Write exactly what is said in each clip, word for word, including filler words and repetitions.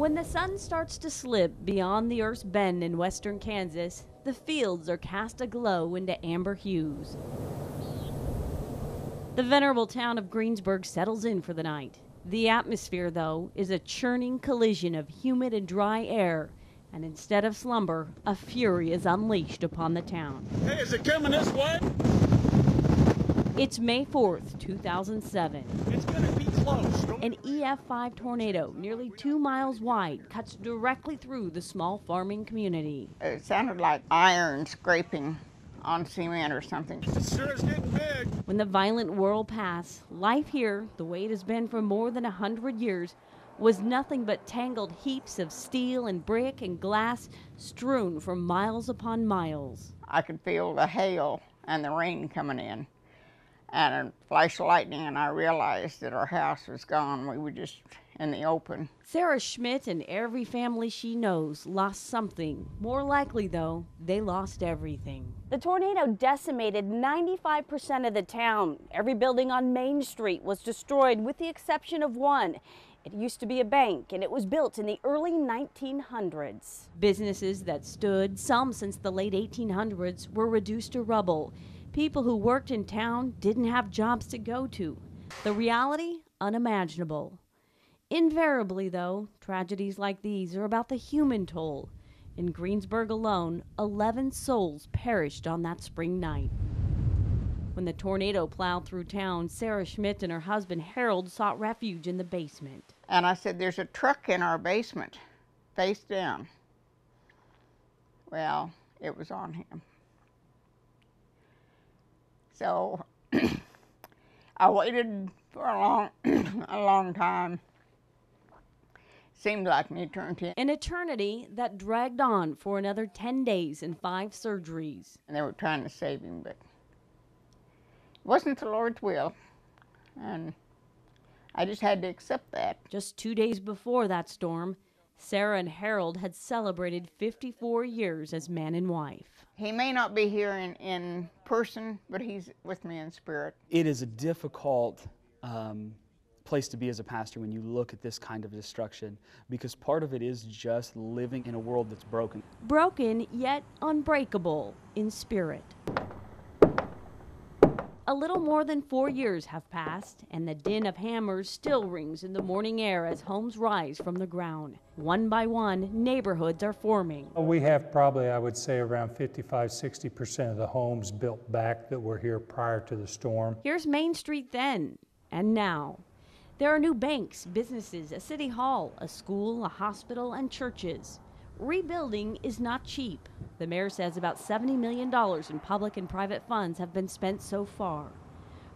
When the sun starts to slip beyond the Earth's bend in western Kansas, the fields are cast aglow into amber hues. The venerable town of Greensburg settles in for the night. The atmosphere, though, is a churning collision of humid and dry air, and instead of slumber, a fury is unleashed upon the town. Hey, is it coming this way? It's May fourth, two thousand seven. It's gonna be close. An E F five tornado nearly two miles wide cuts directly through the small farming community. It sounded like iron scraping on cement or something. It sure is getting big. When the violent whirl passed, life here, the way it has been for more than a hundred years, was nothing but tangled heaps of steel and brick and glass strewn for miles upon miles. I could feel the hail and the rain coming in, and a flash of lightning, and I realized that our house was gone. We were just in the open. Sarah Schmidt and every family she knows lost something. More likely, though, they lost everything. The tornado decimated ninety-five percent of the town. Every building on Main Street was destroyed, with the exception of one. It used to be a bank, and it was built in the early nineteen hundreds. Businesses that stood, some since the late eighteen hundreds, were reduced to rubble. People who worked in town didn't have jobs to go to. The reality, unimaginable. Invariably, though, tragedies like these are about the human toll. In Greensburg alone, eleven souls perished on that spring night. When the tornado plowed through town, Sarah Schmidt and her husband Harold sought refuge in the basement. And I said, there's a truck in our basement, face down. Well, it was on him. So I waited for a long, a long time. Seemed like an eternity. An eternity that dragged on for another ten days and five surgeries. And they were trying to save him, but it wasn't the Lord's will. And I just had to accept that. Just two days before that storm, Sarah and Harold had celebrated fifty-four years as man and wife. He may not be here in, in person, but he's with me in spirit. It is a difficult um, place to be as a pastor when you look at this kind of destruction, because part of it is just living in a world that's broken. Broken, yet unbreakable in spirit. A little more than four years have passed, and the din of hammers still rings in the morning air as homes rise from the ground. One by one, neighborhoods are forming. We have probably, I would say, around fifty-five, sixty percent of the homes built back that were here prior to the storm. Here's Main Street then and now. There are new banks, businesses, a city hall, a school, a hospital, and churches. Rebuilding is not cheap. The mayor says about seventy million dollars in public and private funds have been spent so far.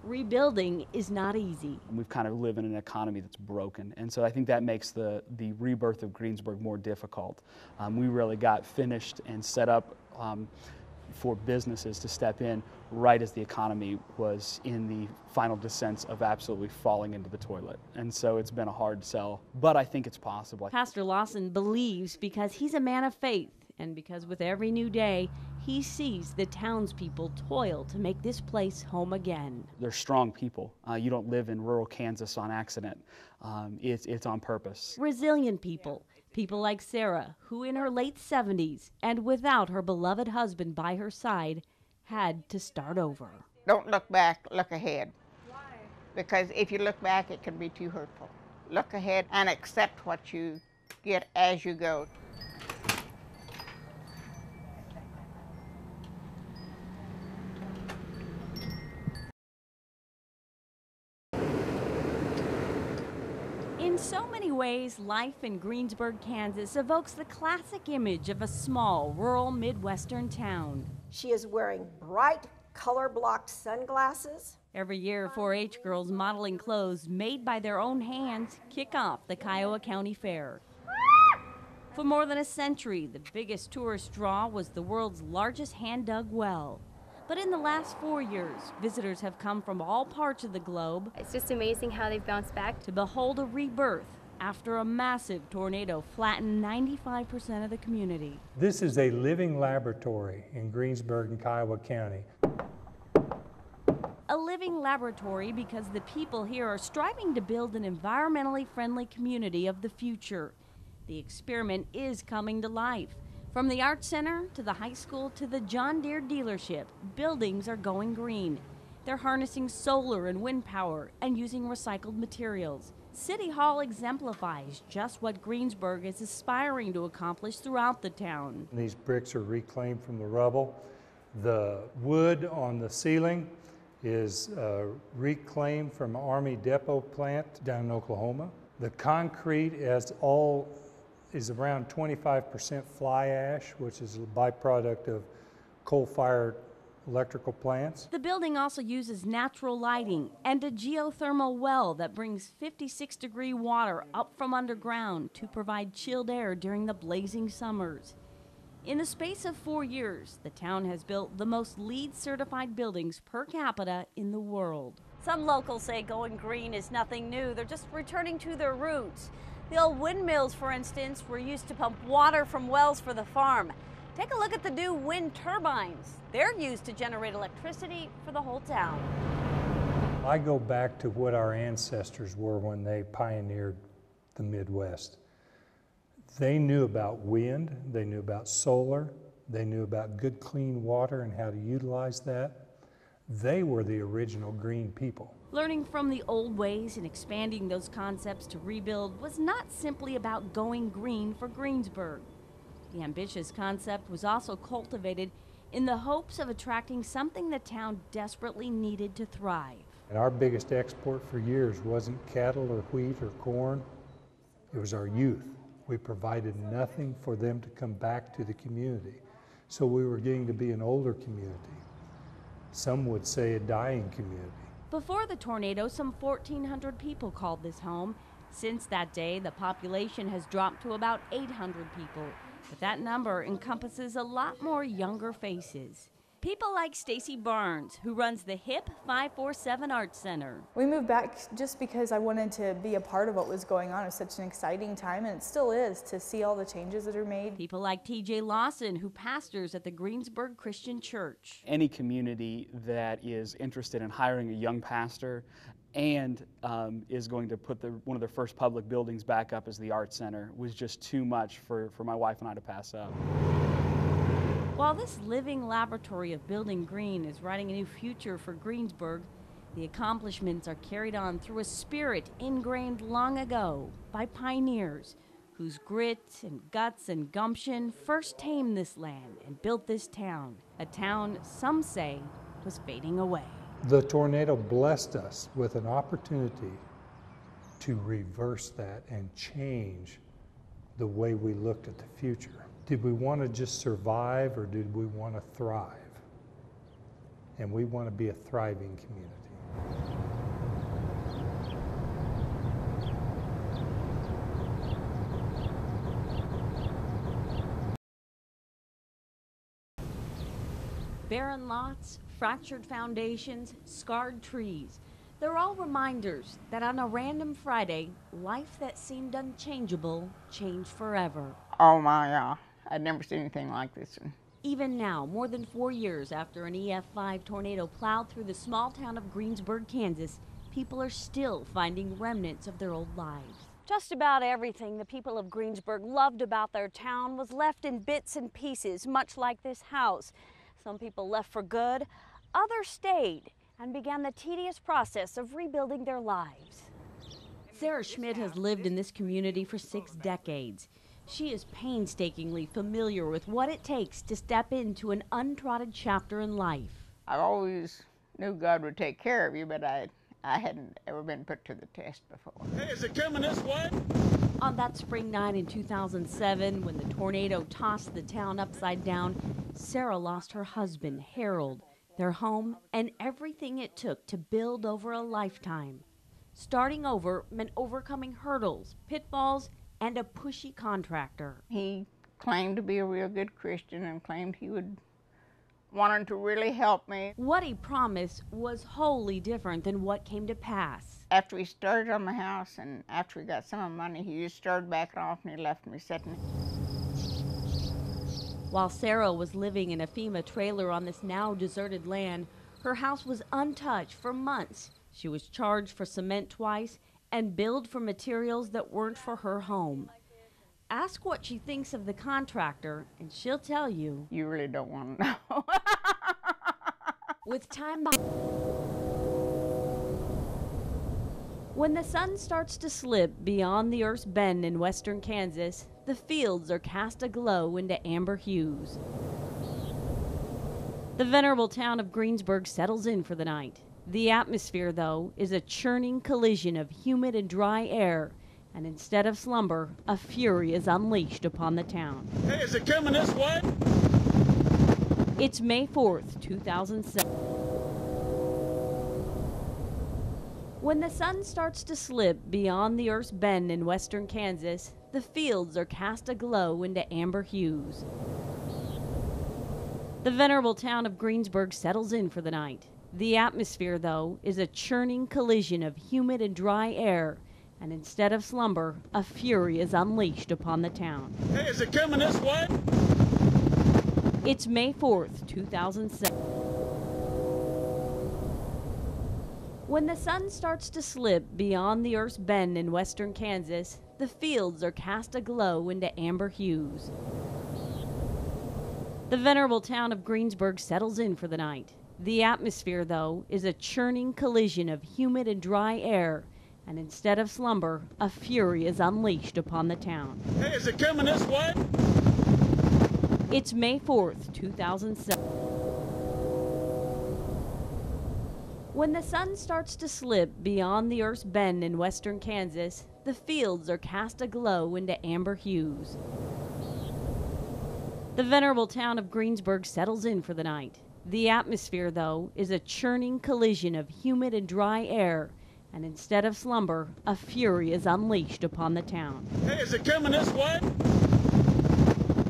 Rebuilding is not easy. We've kind of lived in an economy that's broken, and so I think that makes the, the rebirth of Greensburg more difficult. Um, we really got finished and set up um, for businesses to step in right as the economy was in the final descent of absolutely falling into the toilet. And so it's been a hard sell, but I think it's possible. Pastor Lawson believes because he's a man of faith, and because with every new day, he sees the townspeople toil to make this place home again. They're strong people. Uh, you don't live in rural Kansas on accident. Um, it's, it's on purpose. Resilient people. People like Sarah, who in her late seventies and without her beloved husband by her side, had to start over. Don't look back, look ahead. Why? Because if you look back, it can be too hurtful. Look ahead and accept what you get as you go. In so many ways, life in Greensburg, Kansas evokes the classic image of a small, rural Midwestern town. She is wearing bright, color-blocked sunglasses. Every year, four H girls modeling clothes made by their own hands kick off the Kiowa County Fair. For more than a century, the biggest tourist draw was the world's largest hand-dug well. But in the last four years, visitors have come from all parts of the globe. It's just amazing how they've bounced back. To behold a rebirth after a massive tornado flattened ninety-five percent of the community. This is a living laboratory in Greensburg and Kiowa County. A living laboratory because the people here are striving to build an environmentally friendly community of the future. The experiment is coming to life. From the Arts Center to the high school to the John Deere dealership, buildings are going green. They're harnessing solar and wind power and using recycled materials. City Hall exemplifies just what Greensburg is aspiring to accomplish throughout the town. These bricks are reclaimed from the rubble. The wood on the ceiling is uh, reclaimed from Army Depot plant down in Oklahoma. The concrete as all is around twenty-five percent fly ash, which is a byproduct of coal-fired electrical plants. The building also uses natural lighting and a geothermal well that brings fifty-six degree water up from underground to provide chilled air during the blazing summers. In the space of four years, the town has built the most LEED certified buildings per capita in the world. Some locals say going green is nothing new. They're just returning to their roots. The old windmills, for instance, were used to pump water from wells for the farm. Take a look at the new wind turbines. They're used to generate electricity for the whole town. I go back to what our ancestors were when they pioneered the Midwest. They knew about wind, they knew about solar, they knew about good clean water and how to utilize that. They were the original green people. Learning from the old ways and expanding those concepts to rebuild was not simply about going green for Greensburg. The ambitious concept was also cultivated in the hopes of attracting something the town desperately needed to thrive. And our biggest export for years wasn't cattle or wheat or corn, it was our youth. We provided nothing for them to come back to the community. So we were getting to be an older community. Some would say a dying community. Before the tornado, some fourteen hundred people called this home. Since that day, the population has dropped to about eight hundred people. But that number encompasses a lot more younger faces. People like Stacy Barnes, who runs the hip five four seven Arts Center. We moved back just because I wanted to be a part of what was going on. It was such an exciting time, and it still is, to see all the changes that are made. People like T J Lawson, who pastors at the Greensburg Christian Church. Any community that is interested in hiring a young pastor and um, is going to put the, one of their first public buildings back up as the Arts Center was just too much for, for my wife and I to pass up. While this living laboratory of building green is writing a new future for Greensburg, the accomplishments are carried on through a spirit ingrained long ago by pioneers whose grit and guts and gumption first tamed this land and built this town, a town some say was fading away. The tornado blessed us with an opportunity to reverse that and change the way we looked at the future. Did we want to just survive or did we want to thrive? And we want to be a thriving community. Barren lots, fractured foundations, scarred trees. They're all reminders that on a random Friday, life that seemed unchangeable changed forever. Oh my God. I'd never seen anything like this one. Even now, more than four years after an E F five tornado plowed through the small town of Greensburg, Kansas, people are still finding remnants of their old lives. Just about everything the people of Greensburg loved about their town was left in bits and pieces, much like this house. Some people left for good, others stayed and began the tedious process of rebuilding their lives. Sarah Schmidt has lived in this community for six decades. She is painstakingly familiar with what it takes to step into an untrodden chapter in life. I always knew God would take care of you, but I, I hadn't ever been put to the test before. Hey, is it coming this way? On that spring night in two thousand seven, when the tornado tossed the town upside down, Sarah lost her husband, Harold, their home, and everything it took to build over a lifetime. Starting over meant overcoming hurdles, pitfalls, and a pushy contractor. He claimed to be a real good Christian and claimed he would wanted to really help me. What he promised was wholly different than what came to pass. After he started on my house and after we got some of the money, he just started backing off and he left me sitting. While Sarah was living in a FEMA trailer on this now deserted land, her house was untouched for months. She was charged for cement twice and billed for materials that weren't for her home. Ask what she thinks of the contractor, and she'll tell you. You really don't want to know. With time, when the sun starts to slip beyond the Earth's bend in western Kansas, the fields are cast aglow into amber hues. The venerable town of Greensburg settles in for the night. The atmosphere, though, is a churning collision of humid and dry air, and instead of slumber, a fury is unleashed upon the town. Hey, is it coming this way? It's May fourth, two thousand seven. When the sun starts to slip beyond the Earth's bend in western Kansas, the fields are cast aglow into amber hues. The venerable town of Greensburg settles in for the night. The atmosphere, though, is a churning collision of humid and dry air, and instead of slumber, a fury is unleashed upon the town. Hey, is it coming this way? It's May fourth, two thousand seven. When the sun starts to slip beyond the Earth's bend in western Kansas, the fields are cast aglow into amber hues. The venerable town of Greensburg settles in for the night. The atmosphere, though, is a churning collision of humid and dry air, and instead of slumber, a fury is unleashed upon the town. Hey, is it coming this way? It's May fourth, two thousand seven. When the sun starts to slip beyond the Earth's bend in western Kansas, the fields are cast aglow into amber hues. The venerable town of Greensburg settles in for the night. The atmosphere, though, is a churning collision of humid and dry air, and instead of slumber, a fury is unleashed upon the town. Hey, is it coming this way?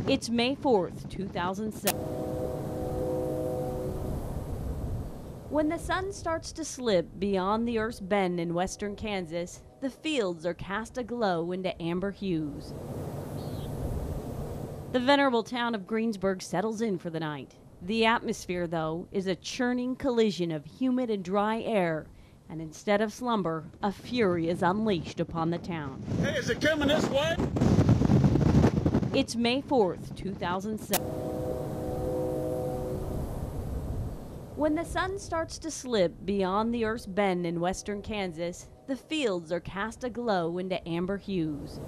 It's May fourth, two thousand seven. When the sun starts to slip beyond the Earth's bend in western Kansas, the fields are cast aglow into amber hues. The venerable town of Greensburg settles in for the night. The atmosphere, though, is a churning collision of humid and dry air, and instead of slumber, a fury is unleashed upon the town. Hey, is it coming this way? It's May fourth, two thousand seven. When the sun starts to slip beyond the Earth's bend in western Kansas, the fields are cast aglow into amber hues.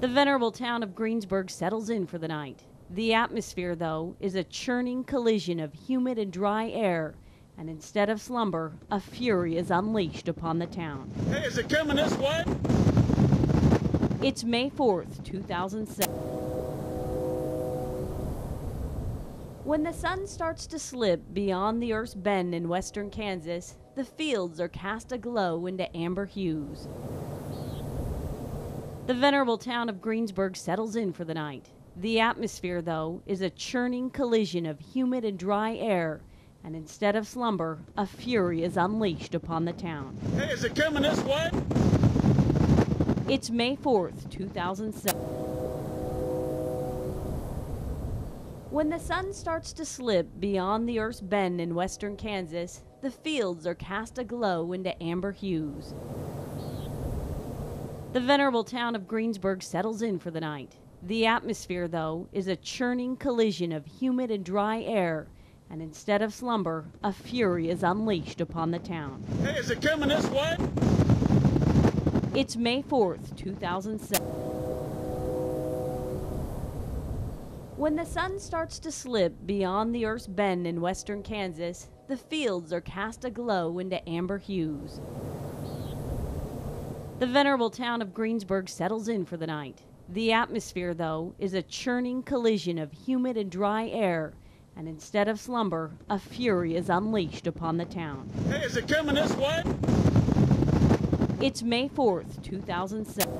The venerable town of Greensburg settles in for the night. The atmosphere, though, is a churning collision of humid and dry air, and instead of slumber, a fury is unleashed upon the town. Hey, is it coming this way? It's May fourth, two thousand seven. When the sun starts to slip beyond the Earth's bend in western Kansas, the fields are cast aglow into amber hues. The venerable town of Greensburg settles in for the night. The atmosphere, though, is a churning collision of humid and dry air, and instead of slumber, a fury is unleashed upon the town. Hey, is it coming this way? It's May fourth, two thousand seven. When the sun starts to slip beyond the Earth's bend in western Kansas, the fields are cast aglow into amber hues. The venerable town of Greensburg settles in for the night. The atmosphere, though, is a churning collision of humid and dry air, and instead of slumber, a fury is unleashed upon the town. Hey, is it coming this way? It's May fourth, two thousand seven. When the sun starts to slip beyond the Earth's bend in western Kansas, the fields are cast aglow into amber hues. The venerable town of Greensburg settles in for the night. The atmosphere, though, is a churning collision of humid and dry air, and instead of slumber, a fury is unleashed upon the town. Hey, is it coming this way? It's May fourth, two thousand seven.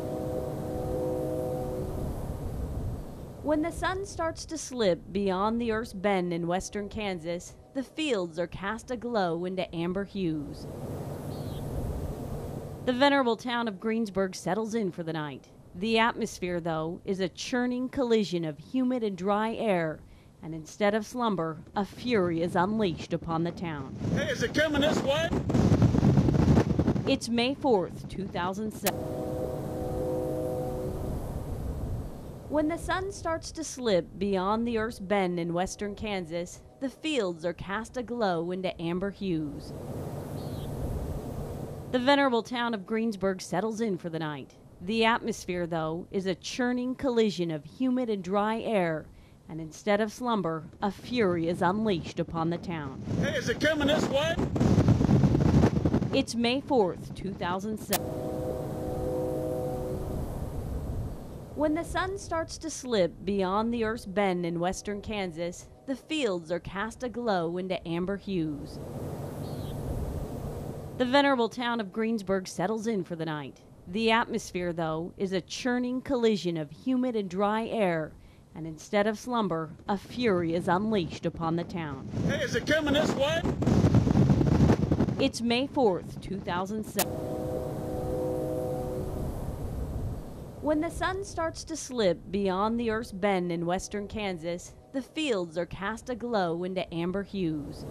When the sun starts to slip beyond the Earth's bend in western Kansas, the fields are cast aglow into amber hues. The venerable town of Greensburg settles in for the night. The atmosphere, though, is a churning collision of humid and dry air, and instead of slumber, a fury is unleashed upon the town. Hey, is it coming this way? It's May fourth, two thousand seven. When the sun starts to slip beyond the Earth's bend in western Kansas, the fields are cast aglow into amber hues. The venerable town of Greensburg settles in for the night. The atmosphere, though, is a churning collision of humid and dry air, and instead of slumber, a fury is unleashed upon the town. Hey, is it coming this way? It's May fourth, two thousand seven. When the sun starts to slip beyond the Earth's bend in western Kansas, the fields are cast aglow into amber hues. The venerable town of Greensburg settles in for the night. The atmosphere, though, is a churning collision of humid and dry air, and instead of slumber, a fury is unleashed upon the town. Hey, is it coming this way? It's May fourth, two thousand seven. When the sun starts to slip beyond the Earth's bend in western Kansas, the fields are cast aglow into amber hues.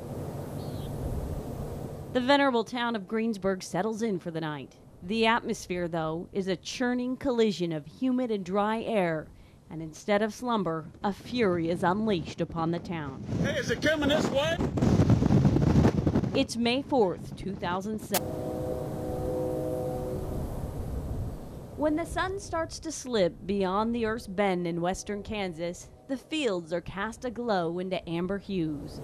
The venerable town of Greensburg settles in for the night. The atmosphere, though, is a churning collision of humid and dry air, and instead of slumber, a fury is unleashed upon the town. Hey, is it coming this way? It's May fourth, two thousand seven. When the sun starts to slip beyond the Earth's bend in western Kansas, the fields are cast aglow into amber hues.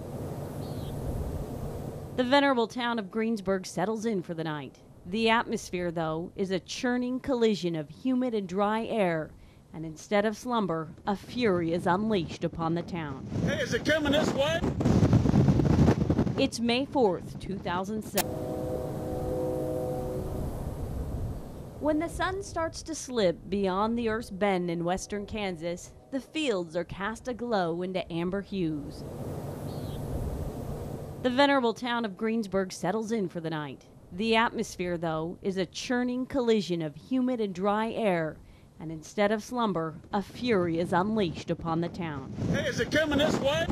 The venerable town of Greensburg settles in for the night. The atmosphere, though, is a churning collision of humid and dry air, and instead of slumber, a fury is unleashed upon the town. Hey, is it coming this way? It's May fourth, two thousand seven. When the sun starts to slip beyond the Earth's bend in western Kansas, the fields are cast aglow into amber hues. The venerable town of Greensburg settles in for the night. The atmosphere, though, is a churning collision of humid and dry air, and instead of slumber, a fury is unleashed upon the town. Hey, is it coming this way?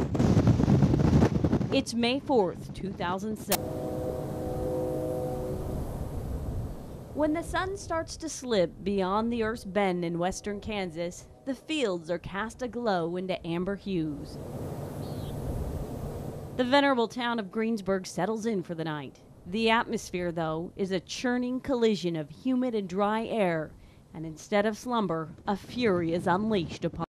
It's May fourth, two thousand seven. When the sun starts to slip beyond the Earth's bend in western Kansas, the fields are cast aglow into amber hues. The venerable town of Greensburg settles in for the night. The atmosphere, though, is a churning collision of humid and dry air, and instead of slumber, a fury is unleashed upon